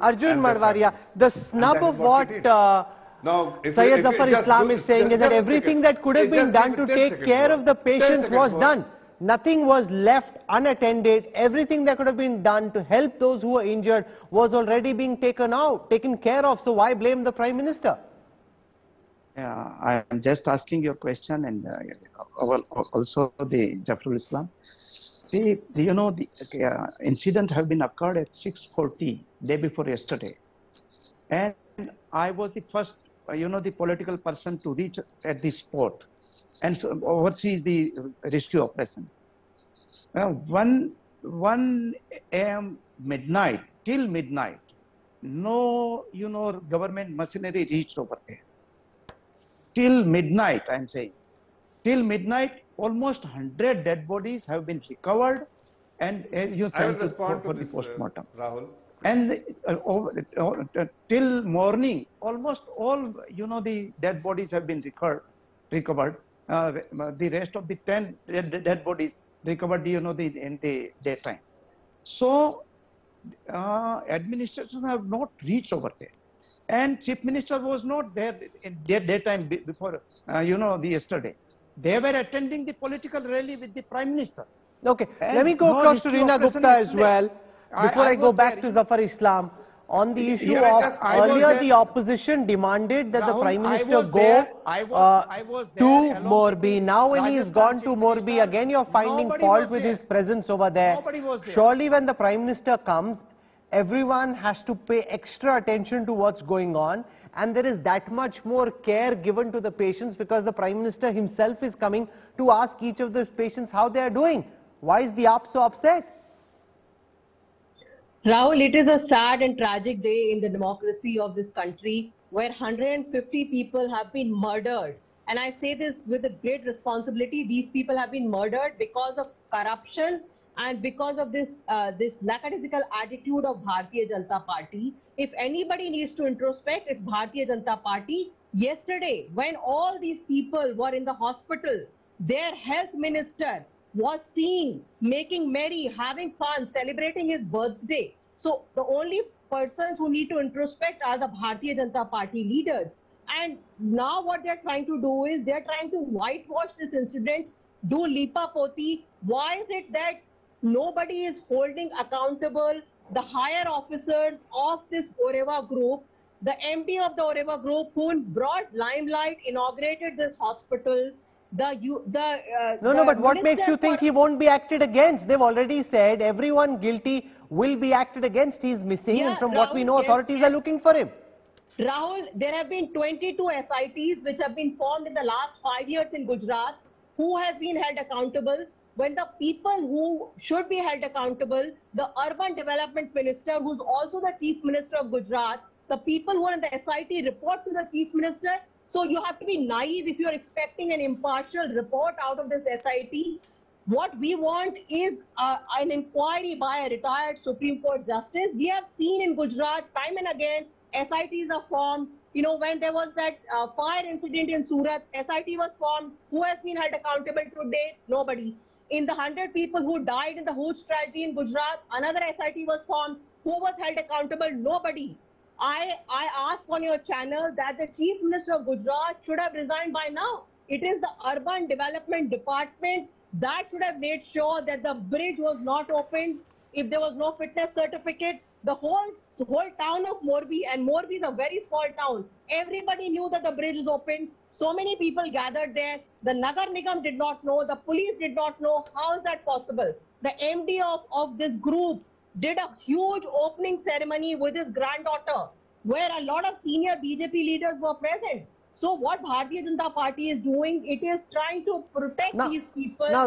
Arjun Marwaria, the snub of what Syed Zafar Islam is saying is that everything that could have been done to take care of the patients was done. Nothing was left unattended. Everything that could have been done to help those who were injured was already being taken care of. So why blame the Prime Minister? I am just asking your question, and also the Zafar Islam. You know, the incident have been occurred at 6:40, day before yesterday. And I was the first, the political person to reach at the spot and so oversees the rescue operation. One a.m. midnight, till midnight, no, government machinery reached over there. Till midnight, I am saying. Till midnight, almost 100 dead bodies have been recovered and you sent for the post-mortem. Rahul. And till morning, almost all, the dead bodies have been recovered. The rest of the 10 dead bodies recovered, in the daytime. So, administration have not reached over there. And Chief Minister was not there in daytime before, yesterday. They were attending the political rally with the Prime Minister. Okay, and let me go across to Rina Gupta as well. Before I go back to Zafar Islam, on the issue of earlier the opposition demanded that the Prime Minister go to Morbi. Now when he has gone to Morbi, again you are finding fault with his presence over there. Surely when the Prime Minister comes, everyone has to pay extra attention to what's going on, and there is that much more care given to the patients because the Prime Minister himself is coming to ask each of the patients how they are doing. Why is the AAP so upset? Rahul, it is a sad and tragic day in the democracy of this country where 150 people have been murdered. And I say this with a great responsibility. These people have been murdered because of corruption and because of this this lackadaisical attitude of Bharatiya Janata Party. If anybody needs to introspect, it's Bharatiya Janata Party. Yesterday, when all these people were in the hospital, their health minister was seen making merry, having fun, celebrating his birthday. So the only persons who need to introspect are the Bharatiya Janata Party leaders. And now what they're trying to do is they're trying to whitewash this incident, do lipa poti. Why is it that nobody is holding accountable the higher officers of this Oreva Group, the MD of the Oreva Group who brought limelight, inaugurated this hospital? But what makes you think he won't be acted against? They've already said everyone guilty will be acted against. He's missing, and from what we know, authorities are looking for him. Rahul, there have been 22 SITs which have been formed in the last 5 years in Gujarat. Who has been held accountable? When the people who should be held accountable, the urban development minister, who's also the chief minister of Gujarat, the people who are in the SIT report to the chief minister. So you have to be naive if you are expecting an impartial report out of this SIT. What we want is an inquiry by a retired Supreme Court justice. We have seen in Gujarat time and again, SITs are formed. You know, when there was that fire incident in Surat, SIT was formed. Who has been held accountable to date? Nobody. In the 100 people who died in the Hooch tragedy in Gujarat, another SIT was formed. Who was held accountable? Nobody. I ask on your channel that the Chief Minister of Gujarat should have resigned by now. It is the Urban Development Department that should have made sure that the bridge was not opened. If there was no fitness certificate, the whole town of Morbi, and Morbi is a very small town. Everybody knew that the bridge is open. So many people gathered there. The Nagar Nigam did not know. The police did not know. How is that possible? The MD of this group did a huge opening ceremony with his granddaughter, where a lot of senior BJP leaders were present. So what Bharatiya Janata Party is doing, it is trying to protect these people.